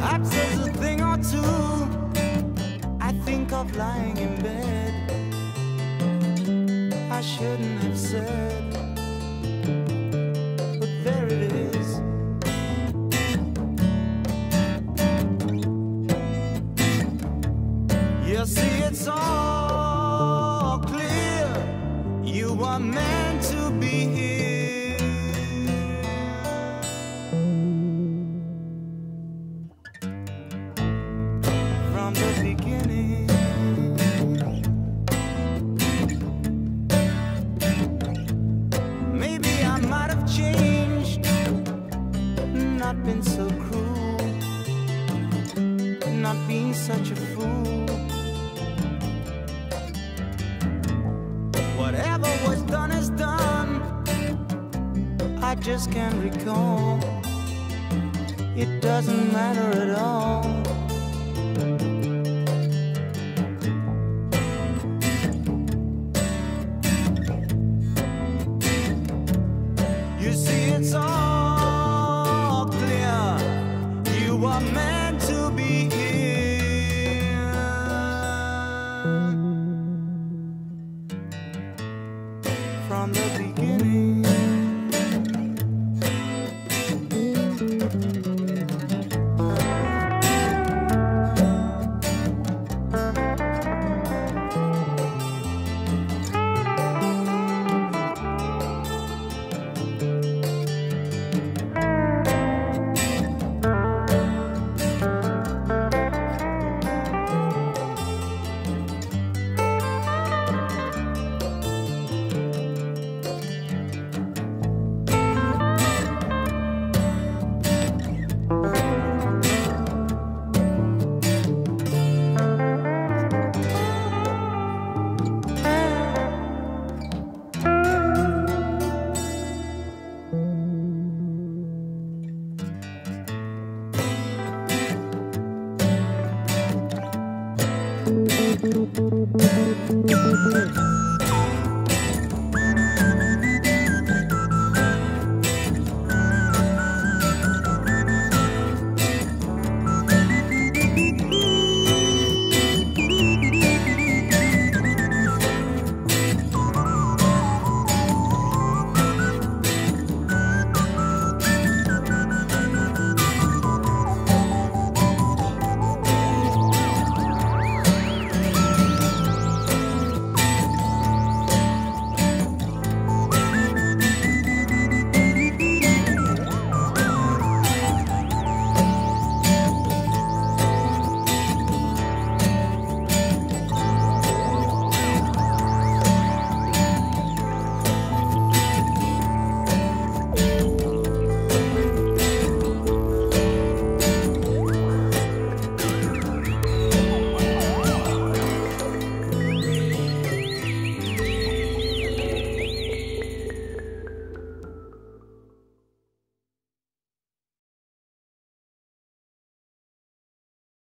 Perhaps there's a thing or two I think of lying in bed I shouldn't have said, but there it is. You see, it's all clear. You were meant to be here. Not been so cruel, not being such a fool. Whatever was done is done. I just can't recall. It doesn't matter at all. You see, it's all meant to be here from the beginning. Boop boop boop boop boop boop boop.